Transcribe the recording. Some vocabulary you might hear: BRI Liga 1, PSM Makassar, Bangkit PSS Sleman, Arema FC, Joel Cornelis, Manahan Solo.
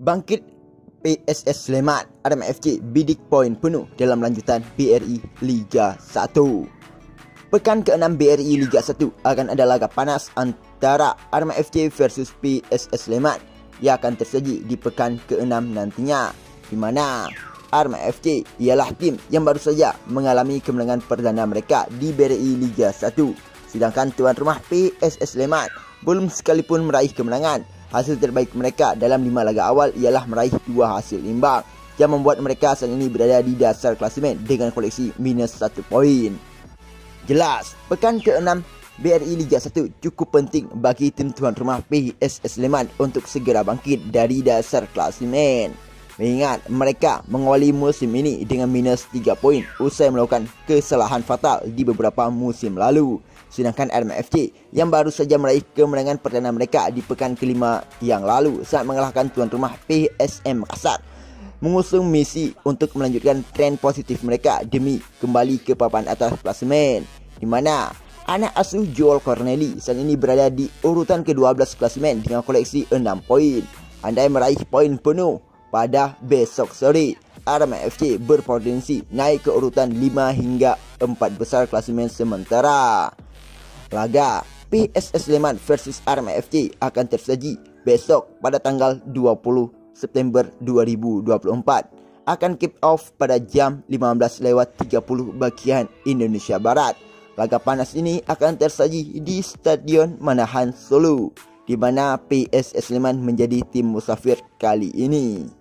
Bangkit PSS Sleman, Arema FC bidik poin penuh dalam lanjutan BRI Liga 1. Pekan ke-6 BRI Liga 1 akan ada laga panas antara Arema FC versus PSS Sleman yang akan tersaji di pekan ke-6 nantinya, di mana Arema FC ialah tim yang baru saja mengalami kemenangan perdana mereka di BRI Liga 1. Sedangkan tuan rumah PSS Sleman belum sekalipun meraih kemenangan. Hasil terbaik mereka dalam 5 laga awal ialah meraih 2 hasil imbang yang membuat mereka saat ini berada di dasar klasemen dengan koleksi minus 1 poin. Jelas, pekan ke-6 BRI Liga 1 cukup penting bagi tim tuan rumah PSS Sleman untuk segera bangkit dari dasar klasemen. Mengingat mereka mengawali musim ini dengan minus 3 poin usai melakukan kesalahan fatal di beberapa musim lalu. Sedangkan Arema FC yang baru saja meraih kemenangan perdana mereka di pekan kelima yang lalu saat mengalahkan tuan rumah PSM Makassar, mengusung misi untuk melanjutkan tren positif mereka demi kembali ke papan atas klasemen, di mana anak asuh Joel Cornelis saat ini berada di urutan ke-12 klasemen dengan koleksi 6 poin. Andai meraih poin penuh pada besok sore, Arema FC berpotensi naik ke urutan 5 hingga 4 besar klasemen sementara. Laga PSS Sleman versus Arema FC akan tersaji besok pada tanggal 20 September 2024. Akan kick off pada jam 15.30 bagian Indonesia Barat. Laga panas ini akan tersaji di Stadion Manahan Solo, di mana PSS Sleman menjadi tim musafir kali ini.